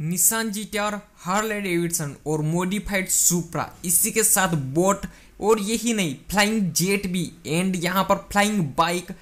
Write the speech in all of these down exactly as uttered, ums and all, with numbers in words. Nissan G T R, Harley Davidson और modified Supra, इसी के साथ बोट और यही नहीं फ्लाइंग जेट भी एंड यहाँ पर फ्लाइंग बाइक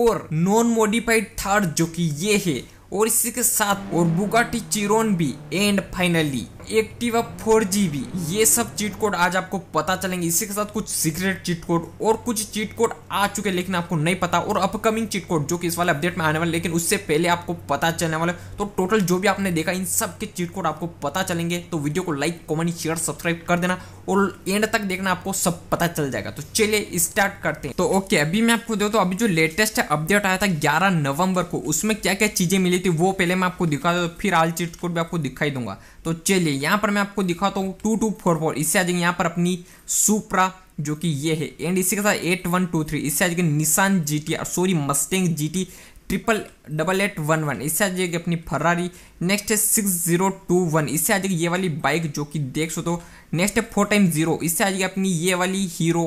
और नॉन मॉडिफाइड थार जो कि ये है और इसी के साथ और बुगाटी चिरोन भी and finally Activa four G भी। ये सब चीट कोड आज आपको पता चलेंगे, इसी के साथ कुछ सीक्रेट चीट कोड और कुछ चीट कोड आ चुके लेकिन आपको नहीं पता और अपकमिंग चीट कोड जो कि इस वाले अपडेट में आने वाले लेकिन उससे पहले आपको पता चलने वाले। तो टोटल जो भी आपने देखा इन सब के चीट कोड आपको पता चलेंगे। तो वीडियो को लाइक कॉमेंट शेयर सब्सक्राइब कर देना और एंड तक देखना, आपको सब पता चल जाएगा। तो चलिए स्टार्ट करते हैं। तो ओके अभी मैं आपको दे तो अभी जो लेटेस्ट अपडेट आया था ग्यारह नवंबर को उसमें क्या क्या चीजें मिली थी वो पहले मैं आपको दिखा दूँ, फिर आज चीट कोड भी आपको दिखाई दूंगा। तो चलिए यहाँ पर मैं आपको दिखाता हूँ टू टू फोर फोर, इससे आ जाएगी यहाँ पर अपनी सुप्रा जो कि ये है एंड इसी के साथ एट वन टू थ्री, इससे आ जाएगी Nissan G T R sorry Mustang G T triple double eight one one, इससे आ जाएगी अपनी फरारी। नेक्स्ट है सिक्स जीरो टू वन, इससे आ जाएगी ये वाली बाइक जो कि देख सो। तो नेक्स्ट है फोर टाइम जीरो, इससे आ जाएगी अपनी ये वाली हीरो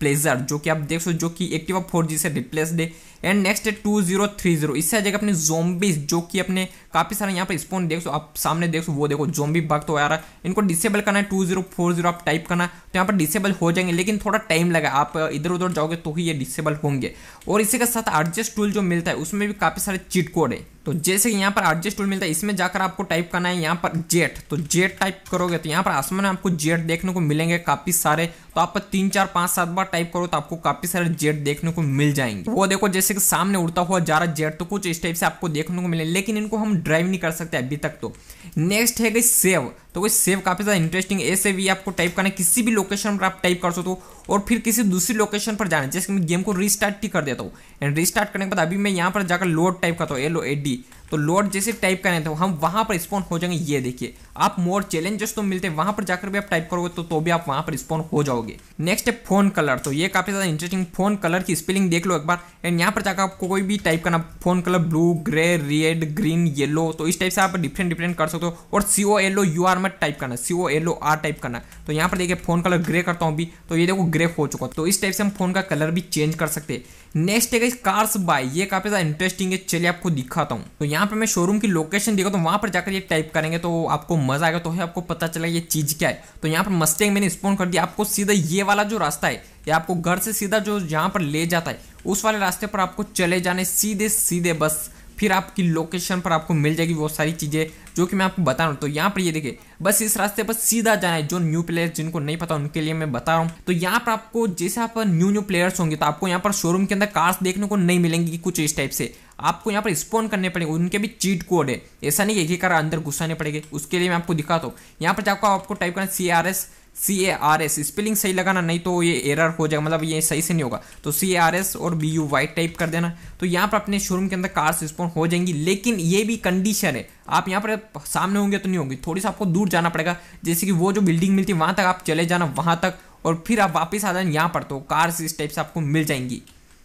प्लेजर जो कि आप देख सो जो कि एक्टिवा फोर जी से रिप्लेसड है। एंड नेक्स्ट है टू जीरो थ्री जीरो, इससे आ जाएगा अपने जोम्बिस जो कि अपने काफ़ी सारे यहाँ पर स्पॉन देख सो आप सामने देख सो वो देखो जोम्बी बग तो आ रहा है। इनको डिसेबल करना है टू जीरो फोर जीरो आप टाइप करना तो यहाँ पर डिसेबल हो जाएंगे लेकिन थोड़ा टाइम लगा, आप इधर उधर जाओगे तो ही ये डिसेबल होंगे। और इसी के साथ आरजीएस टूल जो मिलता है उसमें भी काफ़ी सारे चीट कोड है। तो जैसे कि यहाँ पर आरजीएस टूल मिलता है इसमें जाकर आपको टाइप करना है यहाँ पर जेट, तो जेट टाइप करोगे तो यहाँ पर आसमान में आपको जेट देखने को मिलेंगे काफ़ी सारे। तो आप तीन चार पाँच सात बार टाइप करो तो आपको काफ़ी सारे जेट देखने को मिल जाएंगे। वो देखो जैसे कि सामने उड़ता हुआ जा रहा जेट, तो कुछ इस टाइप से आपको देखने को मिले लेकिन इनको हम ड्राइव नहीं कर सकते अभी तक। तो नेक्स्ट है गई सेव, तो कोई सेव काफ़ी ज़्यादा इंटरेस्टिंग ऐसे भी आपको टाइप करना है, किसी भी लोकेशन पर आप टाइप कर सकते हो और फिर किसी दूसरी लोकेशन पर जाना। जैसे कि मैं गेम को रिस्टार्ट ही कर देता हूँ एंड रिस्टार्ट करने के बाद अभी मैं यहाँ पर जाकर लोड टाइप करता हूँ एल ओ ए डी, तो लोड जैसे टाइप करें तो हम वहाँ पर स्पॉन हो जाएंगे। ये देखिए आप मोर चैलेंजेस तो मिलते हैं, वहाँ पर जाकर भी आप टाइप करोगे तो तो भी आप वहाँ पर स्पॉन हो जाओगे। नेक्स्ट है फोन कलर, तो ये काफ़ी ज़्यादा इंटरेस्टिंग, फोन कलर की स्पेलिंग देख लो एक बार एंड यहाँ पर जाकर आपको कोई भी टाइप करना phone colour blue grey red green yellow, तो इस टाइप से आप डिफरेंट डिफरेंट कर सकते हो। और C O L O U R मत टाइप करना, C O L O R type करना। तो यहाँ पर देखिए फोन कलर ग्रे करता हूँ अभी, तो ये देखो ग्रे हो चुका, तो इस टाइप से हम फोन का कलर भी चेंज कर सकते हैं। नेक्स्ट है कार्स बाय, ये काफ़ी ज़्यादा इंटरेस्टिंग है, चलिए आपको दिखाता हूँ। तो यहाँ पे मैं शोरूम की लोकेशन देखा तो वहाँ पर जाकर ये टाइप करेंगे तो आपको मजा आएगा, तो है आपको पता चला ये चीज़ क्या है। तो यहाँ पर मस्टैंग मैंने स्पॉन कर दिया, आपको सीधा ये वाला जो रास्ता है ये आपको घर से सीधा जो यहाँ पर ले जाता है उस वाले रास्ते पर आपको चले जाने सीधे सीधे, बस फिर आपकी लोकेशन पर आपको मिल जाएगी वो सारी चीज़ें जो कि मैं आपको बता रहा हूँ। तो यहाँ पर ये देखिए बस इस रास्ते पर सीधा जाना है, जो न्यू प्लेयर्स जिनको नहीं पता उनके लिए मैं बता रहा हूँ। तो यहाँ पर आपको जैसे आप न्यू न्यू प्लेयर्स होंगे तो आपको यहाँ पर शोरूम के अंदर कार्स देखने को नहीं मिलेंगी, कुछ इस टाइप से आपको यहाँ पर स्पॉन करने पड़ेंगे, उनके भी चीट कोड है, ऐसा नहीं एक ही कार अंदर घुसाने पड़ेंगे। उसके लिए मैं आपको दिखाता हूँ, यहाँ पर जाकर आपको टाइप करना C R S C A R S, spelling सही लगाना नहीं तो ये एरर हो जाएगा, मतलब ये सही से नहीं होगा। तो सी ए आर एस और बी यू वाई टाइप कर देना, तो यहाँ पर अपने शोरूम के अंदर कार्स स्पॉन हो जाएंगी। लेकिन ये भी कंडीशन है, आप यहाँ पर सामने होंगे तो नहीं होंगी, थोड़ी सा आपको दूर जाना पड़ेगा, जैसे कि वो जो बिल्डिंग मिलती है वहाँ तक आप चले जाना, वहाँ तक और फिर आप वापस आ जाना यहाँ पर, तो कार्स इस टाइप से आपको मिल जाएंगी।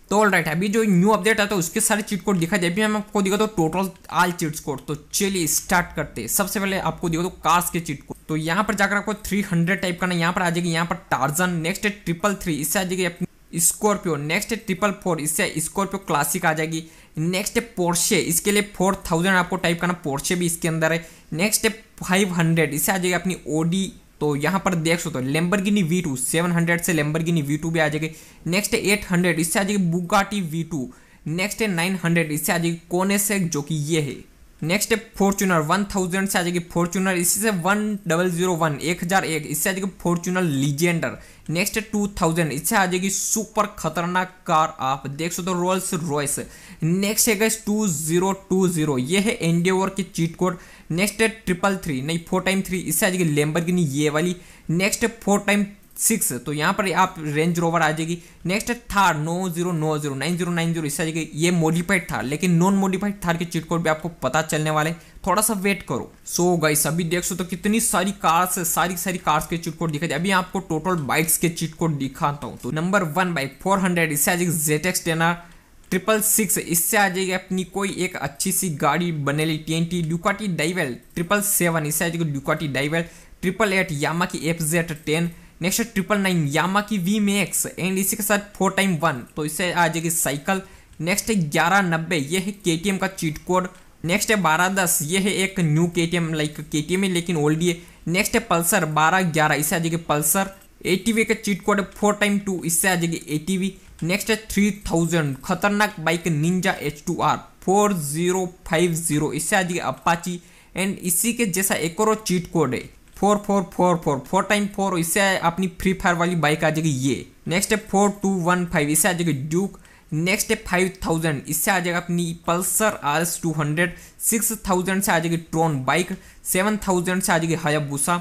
तो ऑल राइट अभी जो न्यू अपडेट आता है उसके सारे चीट कोड दिखा जाए, मैं आपको दिखा तो टोटल आल चीट कोड। तो चलिए स्टार्ट करते हैं, सबसे पहले आपको दिखा तो कार्स के चीट कोड। तो यहाँ पर जाकर आपको थ्री हंड्रेड टाइप करना, यहाँ पर आ जाएगी यहाँ पर टार्जन। नेक्स्ट है ट्रिपल थ्री, इससे आ जाएगी अपनी स्कॉर्पियो। नेक्स्ट है ट्रिपल फोर, इससे स्कॉर्पियो क्लासिक आ जाएगी। नेक्स्ट है पोर्शे, इसके लिए फोर थाउजेंड आपको टाइप करना, पोर्शे भी इसके अंदर है। नेक्स्ट है फाइव हंड्रेड, इससे आ जाएगी अपनी ओडी, तो यहाँ पर देख सो तो Lamborghini V two seven hundred से लैम्बोर्गिनी वी टू भी आ जाएगी। नेक्स्ट है एट हंड्रेड, इससे आ जाएगी बुगाटी वी टू। नेक्स्ट है नाइन हंड्रेड, इससे आ जाएगी कोने से जो कि ये है। नेक्स्ट है फॉर्च्यूनर वन थाउजेंड से आ जाएगी फॉर्च्यूनर, इसी से वन थाउजेंड वन एक हज़ार एक, इससे आ जाएगी फॉर्च्यूनर लीजेंडर। नेक्स्ट है टू थाउजेंड, इससे आ जाएगी सुपर खतरनाक कार, आप देख सो तो रोल्स रॉयस। नेक्स्ट है guys two zero two zero, ये है एंडेवर की चीट कोड। नेक्स्ट है ट्रिपल थ्री नहीं फोर टाइम थ्री, इससे आ जाएगी लैम्बोर्गिनी ये वाली। नेक्स्ट है फोर टाइम सिक्स, तो यहाँ पर आप रेंज रोवर आ जाएगी। नेक्स्ट है Thar nine zero nine zero nine zero nine zero, इससे आ जाएगी ये मॉडिफाइड थार, लेकिन नॉन मॉडिफाइड थार के चीट कोड भी आपको पता चलने वाले, थोड़ा सा वेट करो। सो गाइस अभी देख सो तो कितनी सारी कार्स सारी सारी कार्स के चीट कोड दिखा जाए, अभी आपको टोटल बाइक्स के चीट कोड दिखाता हूँ। तो number one bike four hundred, इससे आ जाएगी जेटेक्स टेनर ट्रिपल सिक्स, इससे आ जाएगी अपनी कोई एक अच्छी सी गाड़ी बनेली T N T. Ducati Diavel triple seven, इससे आ जाएगी Ducati Diavel. Triple eight Yamaha की एफ जेड टेन। नेक्स्ट है ट्रिपल नाइन यामा की वी मैक्स एंड इसी के साथ फोर टाइम वन, तो इससे आ जाएगी साइकिल। नेक्स्ट है ग्यारह नब्बे, ये है के टी एम का चीट कोड। नेक्स्ट है बारह दस, ये है एक न्यू केटीएम, लाइक केटीएम है लेकिन ओल्ड है। नेक्स्ट है पल्सर बारह ग्यारह, इससे आ जाएगी पल्सर। एटीवी का चीट कोड है फोर टाइम टू, इससे आ जाएगी एटीवी। नेक्स्ट है थ्री थाउजेंड, खतरनाक bike Ninja H two R four zero five zero, इससे आ जाएगी अपाची। एंड इसी के जैसा एक और चीट कोड है four four four four, four time four, इससे अपनी फ्री फायर वाली बाइक आ जाएगी ये। नेक्स्ट है फोर टू वन फाइव, इससे आ जाएगी ड्यूक। नेक्स्ट है फाइव थाउजेंड, इससे आ जाएगा अपनी Pulsar R S two hundred. Six thousand से आ जाएगी ट्रॉन बाइक। सेवन थाउजेंड से आ जाएगी हायाबुसा।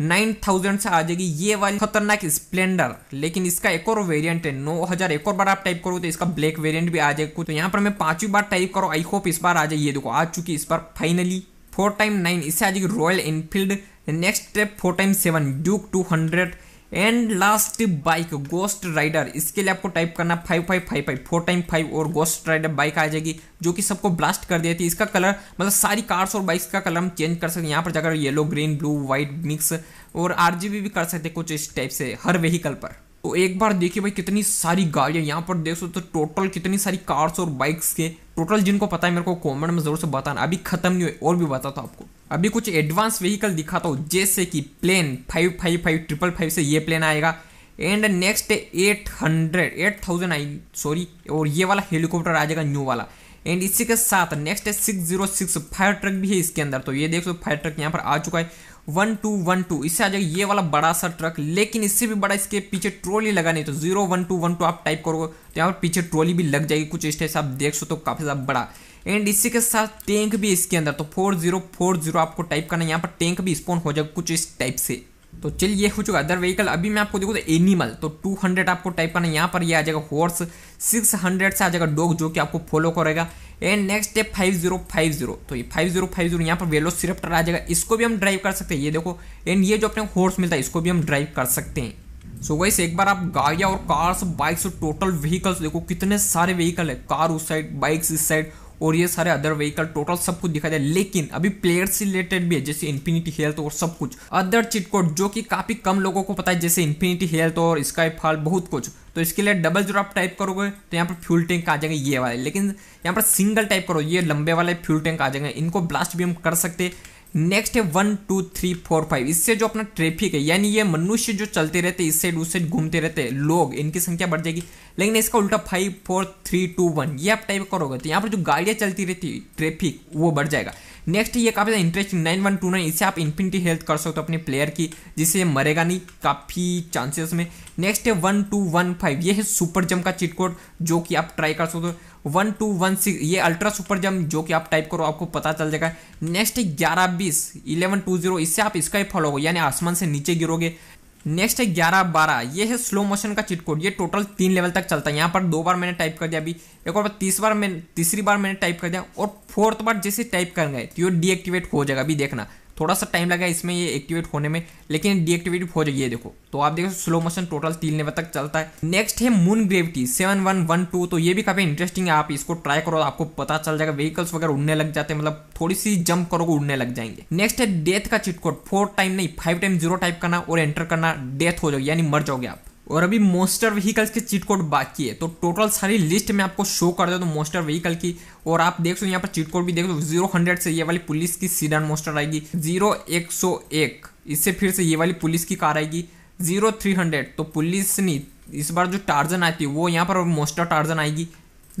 नाइन थाउजेंड से आ जाएगी ये वाली खतरनाक स्प्लेंडर, लेकिन इसका एक और वेरिएंट है नौ हज़ार, एक और बार आप टाइप करो तो इसका ब्लैक वेरिएंट भी आ जाएगा। तो यहाँ पर मैं पांचवी बार टाइप करो, आई होप इस बार आ जाए। ये देखो आ चुकी इस बार फाइनली। फोर टाइम नाइन, इससे आ जाएगी रॉयल एनफील्ड। नेक्स्ट है four time seven Duke two hundred. And last bike ghost rider, इसके लिए आपको टाइप करना five five five five, four time five और गोस्ट राइडर बाइक आ जाएगी, जो कि सबको ब्लास्ट कर देती है। इसका कलर मतलब सारी कार्स और बाइक्स का कलर हम चेंज कर सकते हैं, यहाँ पर जाकर yellow green blue white mix और आरजीबी भी कर सकते हैं कुछ इस टाइप से हर व्हीकल पर। तो एक बार देखिए भाई कितनी सारी गाड़ियाँ यहाँ पर देख सो, तो टोटल कितनी सारी कार्स और बाइक्स के टोटल, जिनको पता है मेरे को कमेंट में ज़रूर से बताना। अभी खत्म नहीं हुए, और भी बताता हूँ आपको। अभी कुछ एडवांस व्हीकल दिखाता हूँ, जैसे कि plane five five five triple five से ये प्लेन आएगा। And next eight hundred eight thousand I sorry, और ये वाला हेलीकॉप्टर आ जाएगा न्यू वाला। एंड इसी के साथ नेक्स्ट है six zero six fire truck भी है इसके अंदर, तो ये देख सो फायर ट्रक यहाँ पर आ चुका है। वन टू वन टू इससे आ जाएगा ये वाला बड़ा सा ट्रक, लेकिन इससे भी बड़ा इसके पीछे ट्रॉली लगा नहीं, तो zero one two one two आप टाइप करोगे तो यहाँ पर पीछे ट्रॉली भी लग जाएगी कुछ इस टाइप से, आप देख सो तो काफ़ी ज़्यादा बड़ा। एंड इसी के साथ टैंक भी इसके अंदर, तो फोर जीरो फोर जीरो आपको टाइप करना, यहाँ पर टैंक भी स्पॉन हो जाएगा कुछ इस टाइप से। तो चलिए ये हो चुका अदर व्हीकल। अभी मैं आपको देखो तो एनिमल, तो टू हंड्रेड आपको टाइप करना, यहाँ पर ये आ जाएगा हॉर्स। सिक्स हंड्रेड से आ जाएगा डॉग, जो कि आपको फॉलो करेगा। एंड नेक्स्ट है फाइव जीरो फाइव जीरो, तो ये फाइव जीरो फाइव जीरो यहाँ पर वेलोसिराप्टर आ जाएगा, इसको भी हम ड्राइव कर सकते हैं ये देखो। एंड ये जो अपने हॉर्स मिलता है इसको भी हम ड्राइव कर सकते हैं। सो गाइस एक बार आप गाड़ियाँ और कार्स बाइक्स और टोटल व्हीकल्स देखो, कितने सारे व्हीकल है, कार उस साइड बाइक्स इस साइड और ये सारे अदर व्हीकल, टोटल सब कुछ दिखा जाए। लेकिन अभी प्लेयर से रिलेटेड भी है, जैसे इन्फिनिटी हेल्थ और सब कुछ अदर चीट कोड, जो कि काफ़ी कम लोगों को पता है, जैसे इन्फिनिटी हेल्थ और स्काई फॉल बहुत कुछ। तो इसके लिए डबल जब आप टाइप करोगे तो यहाँ पर फ्यूल टैंक आ जाएंगे ये वाले, लेकिन यहाँ पर सिंगल टाइप करो ये लंबे वाले फ्यूल टैंक आ जाएंगे, इनको ब्लास्ट भी हम कर सकते। नेक्स्ट है one two three four five, इससे जो अपना ट्रैफिक है यानी ये मनुष्य जो चलते रहते हैं इस साइड उस साइड घूमते रहते हैं लोग, इनकी संख्या बढ़ जाएगी। लेकिन इसका उल्टा five four three two one ये आप टाइप करोगे तो यहाँ पर जो गाड़ियाँ चलती रहती है ट्रैफिक वो बढ़ जाएगा। नेक्स्ट ये काफ़ी interesting nine one two nine, इससे आप इन्फिनिटी हेल्थ कर सकते हो अपने प्लेयर की, जिससे ये मरेगा नहीं काफ़ी चांसेस में। नेक्स्ट है वन टू वन फाइव, ये है सुपर जंप का चीट कोड, जो कि आप ट्राई कर सकते हो। वन टू वन सिक्स, ये अल्ट्रा सुपर जंप, जो कि आप टाइप करो आपको पता चल जाएगा। नेक्स्ट है ग्यारह बीस इलेवन टू जीरो, इससे आप इसका ही फॉलो हो यानी आसमान से नीचे गिरोगे। नेक्स्ट है ग्यारह बारह, ये है स्लो मोशन का चीट कोड, ये टोटल तीन लेवल तक चलता है। यहाँ पर दो बार मैंने टाइप कर दिया, अभी एक और बार तीस बार मैंने तीसरी बार मैंने टाइप कर दिया, और फोर्थ बार जैसे टाइप कर गए तो ये डीएक्टिवेट हो जाएगा। अभी देखना थोड़ा सा टाइम लगा इसमें ये एक्टिवेट होने में, लेकिन डीएक्टिवेट हो जाएगी ये देखो। तो आप देखो स्लो मोशन टोटल तीन लेवल तक चलता है। नेक्स्ट है moon gravity seven one one two, तो ये भी काफ़ी इंटरेस्टिंग है, आप इसको ट्राई करो आपको पता चल जाएगा, व्हीकल्स वगैरह उड़ने लग जाते हैं, मतलब थोड़ी सी जंप करोगे उड़ने लग जाएंगे। नेक्स्ट है डेथ का चिट कोड, फोर टाइम नहीं फाइव टाइम जीरो टाइप करना और एंटर करना, डेथ हो जाओगे यानी मर जाओगे आप। और अभी मोस्टर व्हीकल्स के चीट कोड बाकी है, तो टोटल सारी लिस्ट में आपको शो कर दे तो मोस्टर व्हीकल की, और आप देख सो यहाँ पर चीट कोड भी देख लो। जीरो हंड्रेड से ये वाली पुलिस की सीडान मोस्टर आएगी। जीरो एक सौ एक, इससे फिर से ये वाली पुलिस की कार आएगी। जीरो थ्री हंड्रेड, तो पुलिस नहीं इस बार जो टार्जन आती है वो यहाँ पर मोस्टर टार्जन आएगी।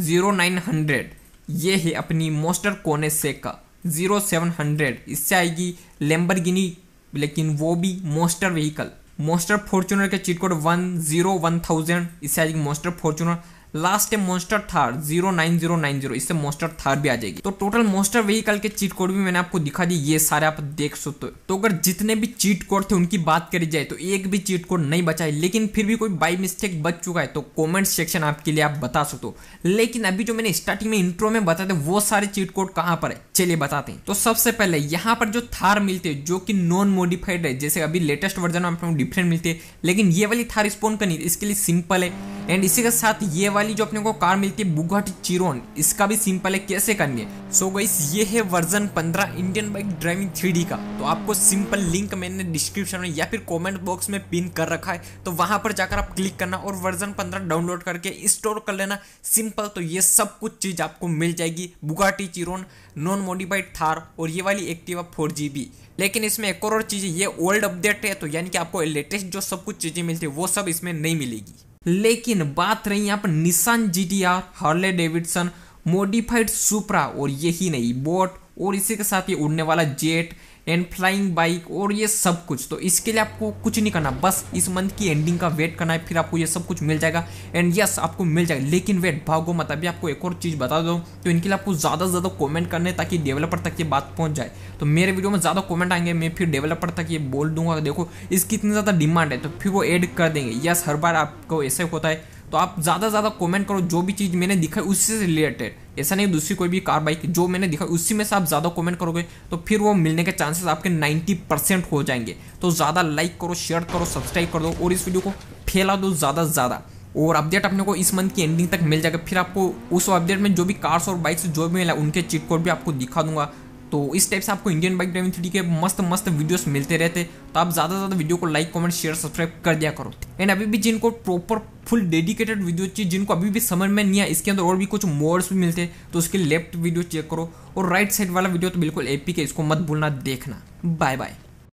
जीरो नाइन हंड्रेड, ये है अपनी मोस्टर कोने से का। जीरो सेवन हंड्रेड, इससे आएगी लैम्बोर्गिनी, लेकिन वो भी मोस्टर व्हीकल। मोस्टर फॉर्च्यूनर के cheat code one zero one thousand, इससे आ जाएगी मोस्टर फॉर्च्यूनर। लास्ट है monster Thar zero nine zero nine zero, इससे मोस्टर थार भी आ जाएगी। तो टोटल मोस्टर व्हीकल के चीट कोड भी मैंने आपको दिखा दी, ये सारे आप देख सकते हो। तो अगर जितने भी चीट कोड थे उनकी बात करी जाए तो एक भी चीट कोड नहीं बचा है, लेकिन फिर भी कोई बाई मिस्टेक बच चुका है तो कमेंट सेक्शन आपके लिए आप बता सकते हो। लेकिन अभी जो मैंने स्टार्टिंग में इंट्रो में बताते वो सारे चीट कोड कहाँ पर है चलिए बताते हैं। तो सबसे पहले यहाँ पर जो थार मिलते हैं जो कि नॉन मॉडिफाइड है, जैसे अभी लेटेस्ट वर्जन में डिफरेंट मिलते हैं, लेकिन ये वाली थार स्पॉन करनी इसके लिए सिंपल है। एंड इसी के साथ ये वाली जो अपने को कार मिलती है बुगाटी चिरॉन, इसका भी सिंपल है कैसे करनी है। सो गाइस ये है वर्जन पंद्रह Indian bike driving three D का। तो आपको सिंपल लिंक मैंने डिस्क्रिप्शन में या फिर कमेंट बॉक्स में पिन कर रखा है, तो वहां पर जाकर आप क्लिक करना और वर्जन पंद्रह डाउनलोड करके इंस्टॉल कर लेना सिंपल। तो ये सब कुछ चीज आपको मिल जाएगी, Bugatti Chiron, non modified Thar और ये वाली एक्टिवा फोर जी बी। लेकिन इसमें एक और चीज, ये ओल्ड अपडेट है तो यानी कि आपको लेटेस्ट जो सब कुछ चीजें मिलती है वो सब इसमें नहीं मिलेगी। लेकिन बात रही यहाँ पर Nissan G T R, Harley Davidson, modified Supra और यही नहीं बोट और इसी के साथ ये उड़ने वाला जेट एंड फ्लाइंग बाइक और ये सब कुछ। तो इसके लिए आपको कुछ नहीं करना, बस इस मंथ की एंडिंग का वेट करना है, फिर आपको ये सब कुछ मिल जाएगा। एंड यस आपको मिल जाएगा, लेकिन वेट भागो मत। अभी आपको एक और चीज़ बता दूँ, तो इनके लिए आपको ज़्यादा से ज़्यादा कमेंट करने ताकि डेवलपर तक ये बात पहुँच जाए। तो मेरे वीडियो में ज़्यादा कमेंट आएंगे, मैं फिर डेवलपर तक ये बोल दूंगा देखो इसकी इतनी ज़्यादा डिमांड है, तो फिर वो ऐड कर देंगे। यस हर बार आपको ऐसे होता है, तो आप ज़्यादा से ज़्यादा कमेंट करो जो भी चीज़ मैंने दिखाई उससे रिलेटेड, ऐसा नहीं दूसरी कोई भी कार बाइक जो मैंने दिखाई उसी में से आप ज़्यादा कमेंट करोगे तो फिर वो मिलने के चांसेस आपके नब्बे परसेंट हो जाएंगे। तो ज़्यादा लाइक करो, शेयर करो, सब्सक्राइब कर दो और इस वीडियो को फैला दो ज़्यादा से ज़्यादा। और अपडेट अपने को इस मंथ की एंडिंग तक मिल जाएगा, फिर आपको उस अपडेट में जो भी कार्स और बाइक्स जो भी मिला उनके चीट कोड भी आपको दिखा दूंगा। तो इस टाइप से आपको Indian bike driving three D के मस्त मस्त वीडियोस मिलते रहते। तो आप ज़्यादा से ज़्यादा वीडियो को लाइक कमेंट शेयर सब्सक्राइब कर दिया करो। एंड अभी भी जिनको प्रॉपर फुल डेडिकेटेड वीडियो चाहिए, जिनको अभी भी समझ में नहीं आया इसके अंदर और भी कुछ मोड्स भी मिलते हैं, तो उसके लेफ्ट वीडियो चेक करो और राइट साइड वाला वीडियो तो बिल्कुल एपिक है, इसको मत भूलना देखना। Bye bye.